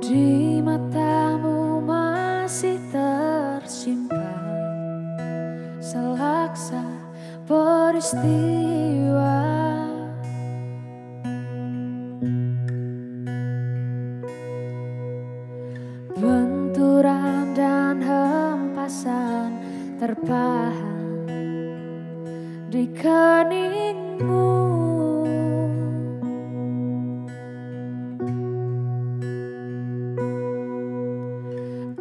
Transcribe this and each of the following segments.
Di matamu masih tersimpan selaksa peristiwa. Benturan dan hempasan terpahat di keningmu.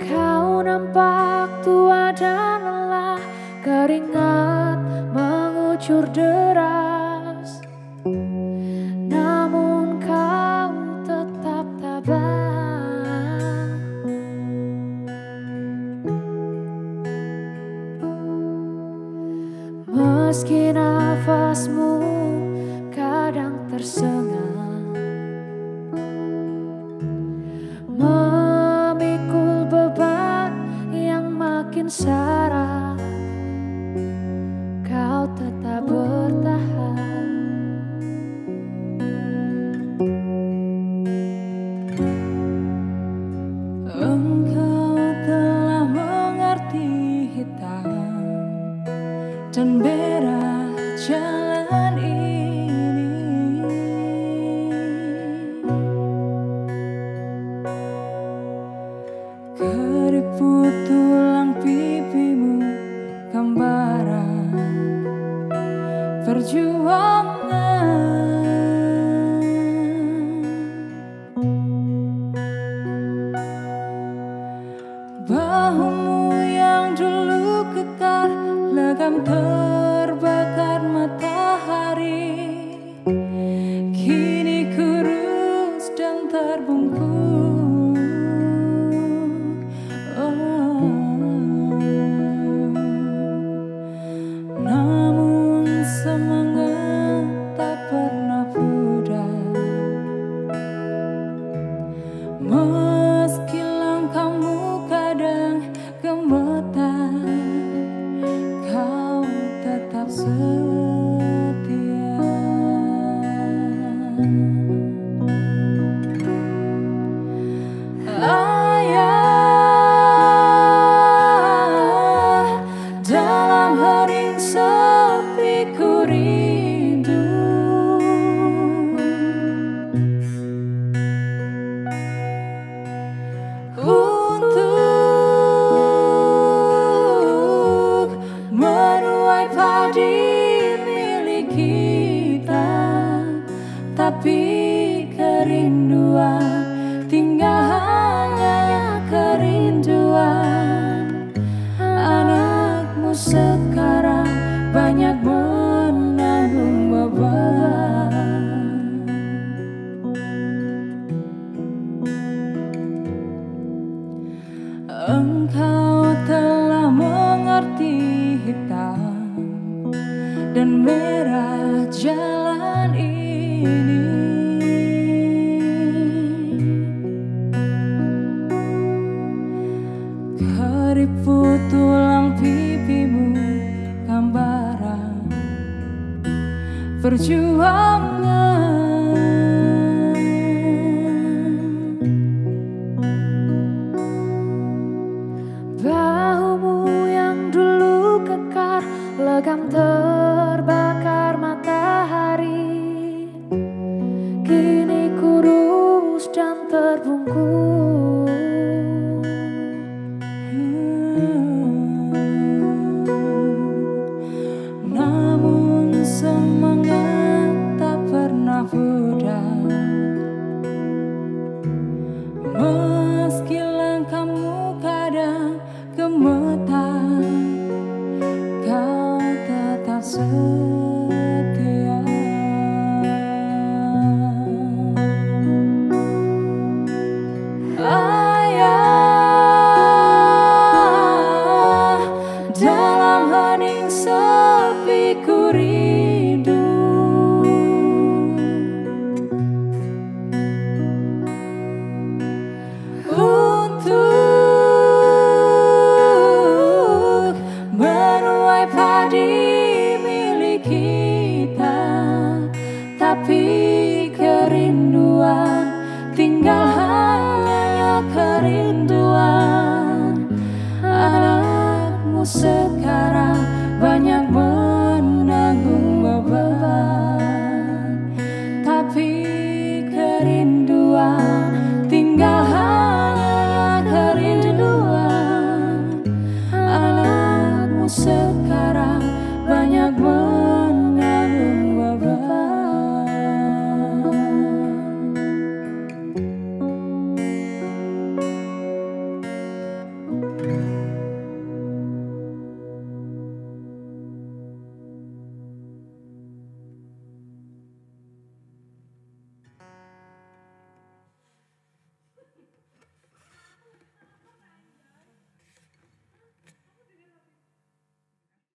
Kau nampak tua dan lelah, keringat mengucur deras, namun kau tetap tabah. Meski nafasmu kadang tersengat, sarah, kau tetap bertahan. Engkau telah mengerti hitam dan merah jalan ini. Keriput tulang pipimu, gambaran perjuangan. Bahumu yang dulu kekar, legam terbakar matahari, kini kurus dan terbungkus. Meski langkahmu kadang gemetar, kau tetap setia. Ayah, dalam hari sepi ku rindu. Tapi kerinduan, tinggal hanya kerinduan. Anakmu sekarang banyak menanggung beban. Engkau telah mengerti hitam dan merah jalan ini. Keriput tulang pipimu, gambaran perjuangan. Bye.